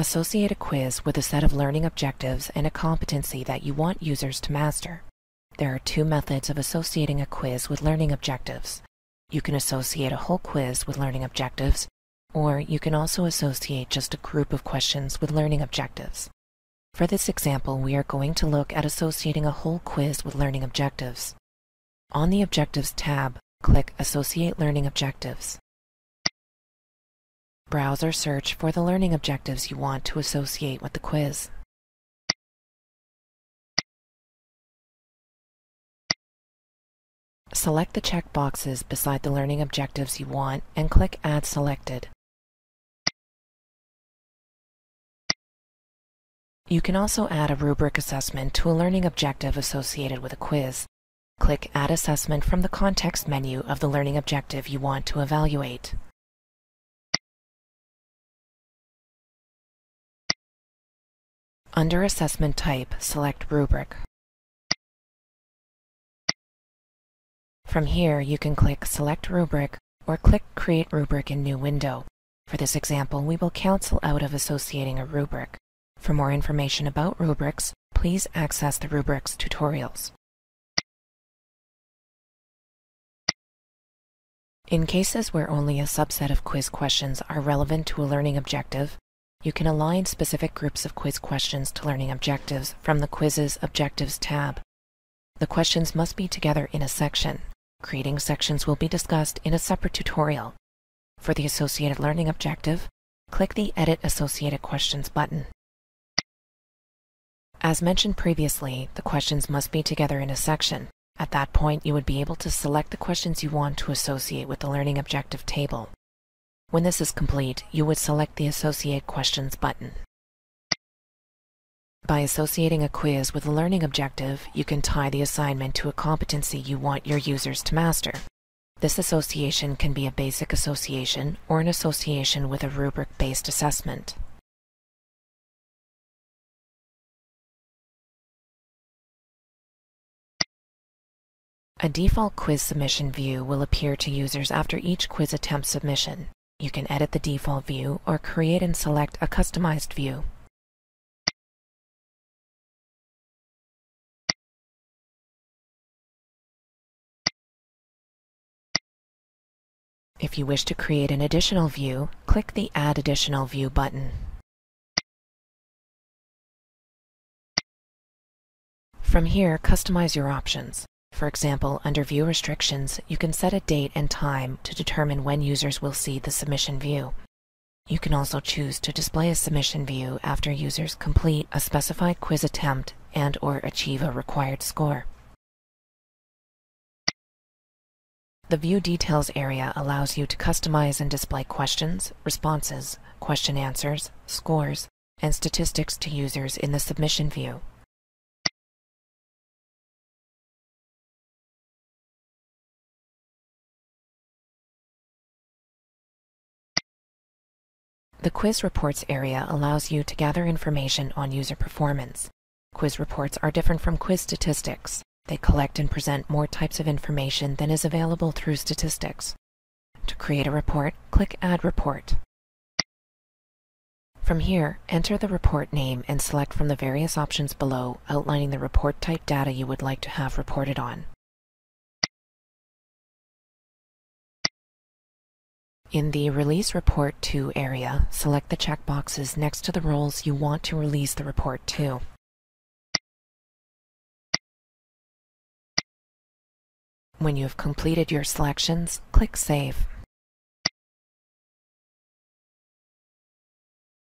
Associate a quiz with a set of learning objectives and a competency that you want users to master. There are two methods of associating a quiz with learning objectives. You can associate a whole quiz with learning objectives, or you can also associate just a group of questions with learning objectives. For this example, we are going to look at associating a whole quiz with learning objectives. On the Objectives tab, click Associate Learning Objectives. Browse or search for the learning objectives you want to associate with the quiz. Select the checkboxes beside the learning objectives you want and click Add Selected. You can also add a rubric assessment to a learning objective associated with a quiz. Click Add Assessment from the context menu of the learning objective you want to evaluate. Under Assessment Type, select Rubric. From here, you can click Select Rubric or click Create Rubric in New Window. For this example, we will cancel out of associating a rubric. For more information about rubrics, please access the rubrics tutorials. In cases where only a subset of quiz questions are relevant to a learning objective, you can align specific groups of quiz questions to learning objectives from the Quiz's Objectives tab. The questions must be together in a section. Creating sections will be discussed in a separate tutorial. For the associated learning objective, click the Edit Associated Questions button. As mentioned previously, the questions must be together in a section. At that point, you would be able to select the questions you want to associate with the learning objective table. When this is complete, you would select the Associate Questions button. By associating a quiz with a learning objective, you can tie the assignment to a competency you want your users to master. This association can be a basic association or an association with a rubric-based assessment. A default quiz submission view will appear to users after each quiz attempt submission. You can edit the default view or create and select a customized view. If you wish to create an additional view, click the Add Additional View button. From here, customize your options. For example, under View Restrictions, you can set a date and time to determine when users will see the submission view. You can also choose to display a submission view after users complete a specified quiz attempt and/or achieve a required score. The View Details area allows you to customize and display questions, responses, question answers, scores, and statistics to users in the submission view. The Quiz Reports area allows you to gather information on user performance. Quiz reports are different from quiz statistics. They collect and present more types of information than is available through statistics. To create a report, click Add Report. From here, enter the report name and select from the various options below, outlining the report type data you would like to have reported on. In the Release Report To area, select the checkboxes next to the roles you want to release the report to. When you have completed your selections, click Save.